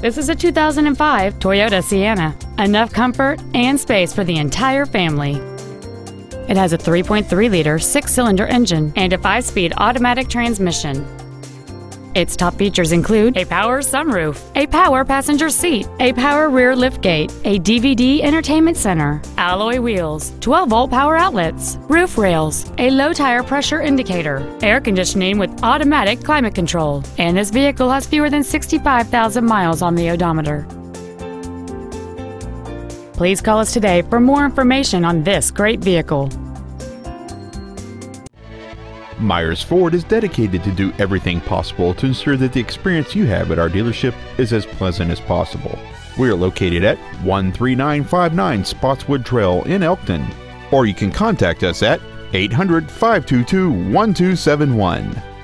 This is a 2005 Toyota Sienna. Enough comfort and space for the entire family. It has a 3.3-liter six-cylinder engine and a 5-speed automatic transmission. Its top features include a power sunroof, a power passenger seat, a power rear liftgate, a DVD entertainment center, alloy wheels, 12-volt power outlets, roof rails, a low tire pressure indicator, air conditioning with automatic climate control, and this vehicle has fewer than 65,000 miles on the odometer. Please call us today for more information on this great vehicle. Myers Ford is dedicated to do everything possible to ensure that the experience you have at our dealership is as pleasant as possible. We are located at 13959 Spotswood Trail in Elkton, or you can contact us at 800-522-1271.